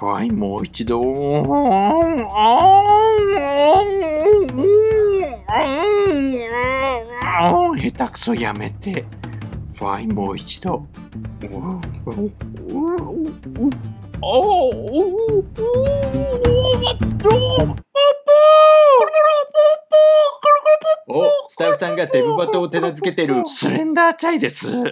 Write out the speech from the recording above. Vai, mórtido. Hetaくそやめて。Vai, mórtido.お、スタッフさんがデブバトを手なずけてる。スレンダーチャイです。